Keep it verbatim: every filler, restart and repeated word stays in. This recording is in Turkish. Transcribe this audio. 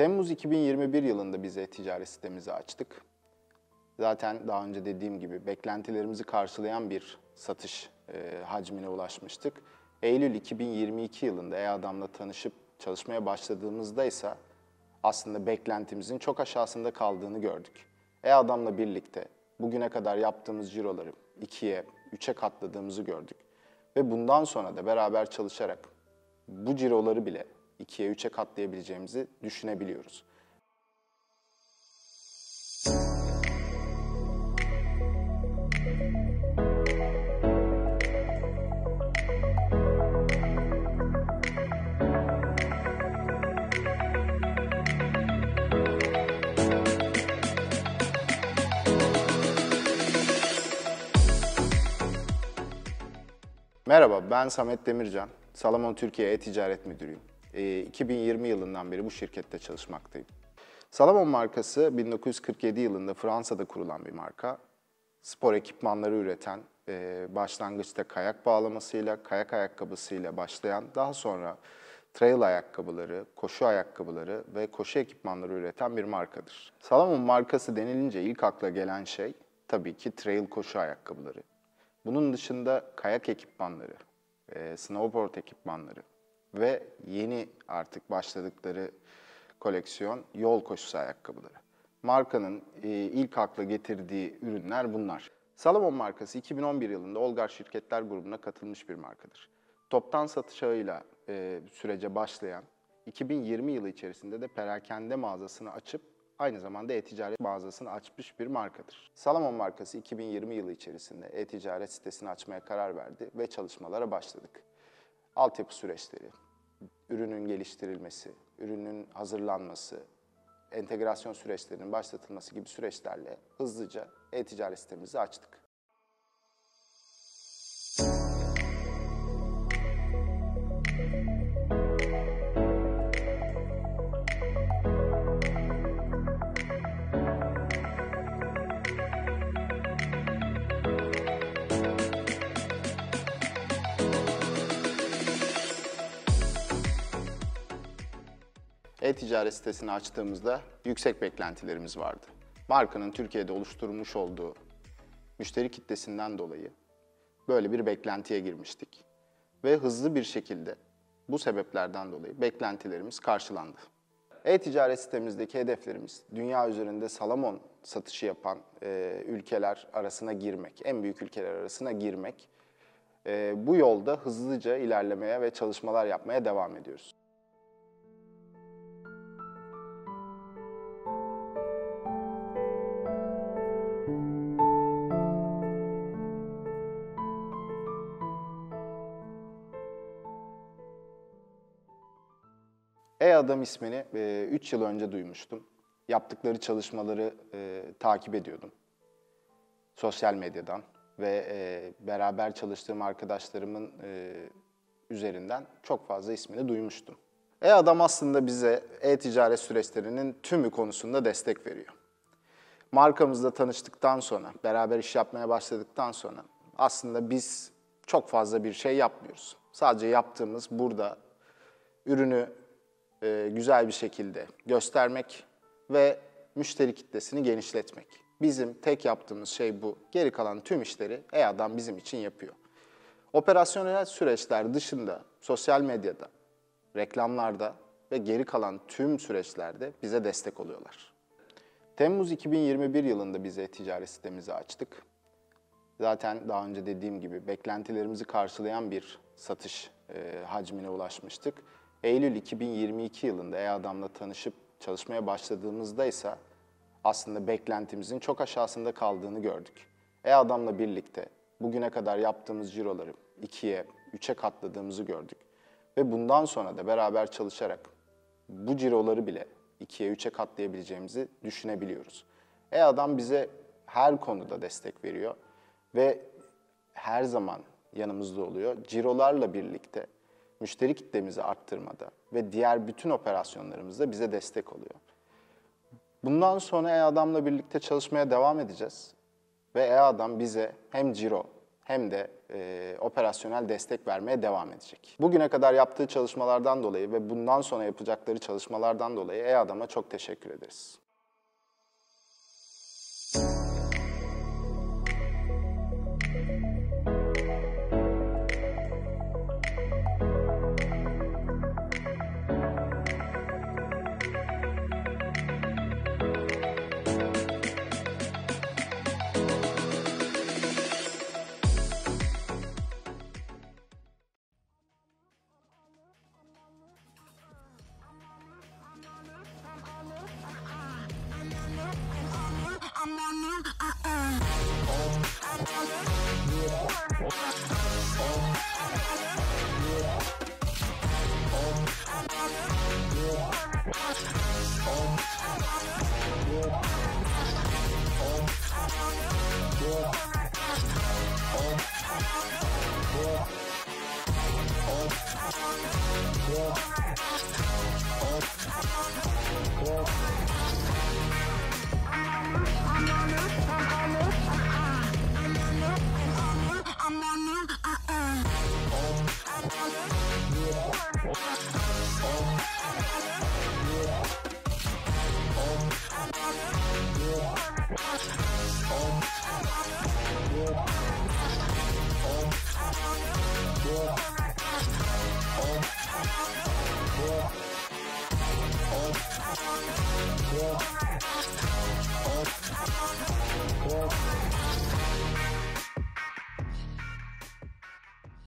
Temmuz iki bin yirmi bir yılında biz e-ticaret sitemizi açtık. Zaten daha önce dediğim gibi beklentilerimizi karşılayan bir satış e, hacmine ulaşmıştık. Eylül iki bin yirmi iki yılında E-Adam'la tanışıp çalışmaya başladığımızda ise aslında beklentimizin çok aşağısında kaldığını gördük. E-Adam'la birlikte bugüne kadar yaptığımız ciroları ikiye, üçe katladığımızı gördük. Ve bundan sonra da beraber çalışarak bu ciroları bile ikiye, üçe katlayabileceğimizi düşünebiliyoruz. Merhaba, ben Samet Demircan, Salomon Türkiye E-Ticaret Müdürüyüm. iki bin yirmi yılından beri bu şirkette çalışmaktayım. Salomon markası bin dokuz yüz kırk yedi yılında Fransa'da kurulan bir marka. Spor ekipmanları üreten, başlangıçta kayak bağlamasıyla, kayak ayakkabısıyla başlayan, daha sonra trail ayakkabıları, koşu ayakkabıları ve koşu ekipmanları üreten bir markadır. Salomon markası denilince ilk akla gelen şey tabii ki trail koşu ayakkabıları. Bunun dışında kayak ekipmanları, snowboard ekipmanları ve yeni artık başladıkları koleksiyon yol koşusu ayakkabıları. Markanın ilk akla getirdiği ürünler bunlar. Salomon markası iki bin on bir yılında Olgar Şirketler grubuna katılmış bir markadır. Toptan satış ağıyla sürece başlayan, iki bin yirmi yılı içerisinde de perakende mağazasını açıp aynı zamanda e-ticaret mağazasını açmış bir markadır. Salomon markası iki bin yirmi yılı içerisinde e-ticaret sitesini açmaya karar verdi ve çalışmalara başladık. Altyapı süreçleri, ürünün geliştirilmesi, ürünün hazırlanması, entegrasyon süreçlerinin başlatılması gibi süreçlerle hızlıca e-ticaret sitemizi açtık. E-ticaret sitesini açtığımızda yüksek beklentilerimiz vardı. Markanın Türkiye'de oluşturmuş olduğu müşteri kitlesinden dolayı böyle bir beklentiye girmiştik. Ve hızlı bir şekilde bu sebeplerden dolayı beklentilerimiz karşılandı. E-ticaret sitemizdeki hedeflerimiz dünya üzerinde Salomon satışı yapan e, ülkeler arasına girmek, en büyük ülkeler arasına girmek. E, bu yolda hızlıca ilerlemeye ve çalışmalar yapmaya devam ediyoruz. E-Adam ismini üç yıl önce duymuştum. Yaptıkları çalışmaları e, takip ediyordum. Sosyal medyadan ve e, beraber çalıştığım arkadaşlarımın e, üzerinden çok fazla ismini duymuştum. E-Adam aslında bize e-ticaret süreçlerinin tümü konusunda destek veriyor. Markamızla tanıştıktan sonra, beraber iş yapmaya başladıktan sonra aslında biz çok fazla bir şey yapmıyoruz. Sadece yaptığımız burada ürünü güzel bir şekilde göstermek ve müşteri kitlesini genişletmek. Bizim tek yaptığımız şey bu. Geri kalan tüm işleri E-Adam bizim için yapıyor. Operasyonel süreçler dışında sosyal medyada, reklamlarda ve geri kalan tüm süreçlerde bize destek oluyorlar. Temmuz iki bin yirmi bir yılında biz e-ticaret sitemizi açtık. Zaten daha önce dediğim gibi beklentilerimizi karşılayan bir satış e, hacmine ulaşmıştık. Eylül iki bin yirmi iki yılında E-Adam'la tanışıp çalışmaya başladığımızda ise aslında beklentimizin çok aşağısında kaldığını gördük. E-Adam'la birlikte bugüne kadar yaptığımız ciroları ikiye, üçe katladığımızı gördük. Ve bundan sonra da beraber çalışarak bu ciroları bile ikiye, üçe katlayabileceğimizi düşünebiliyoruz. E-Adam bize her konuda destek veriyor ve her zaman yanımızda oluyor. Cirolarla birlikte müşteri kitlemizi arttırmada ve diğer bütün operasyonlarımızda bize destek oluyor. Bundan sonra E-Adam'la birlikte çalışmaya devam edeceğiz. Ve E-Adam bize hem ciro hem de e, operasyonel destek vermeye devam edecek. Bugüne kadar yaptığı çalışmalardan dolayı ve bundan sonra yapacakları çalışmalardan dolayı E-Adam'a çok teşekkür ederiz. Yeah.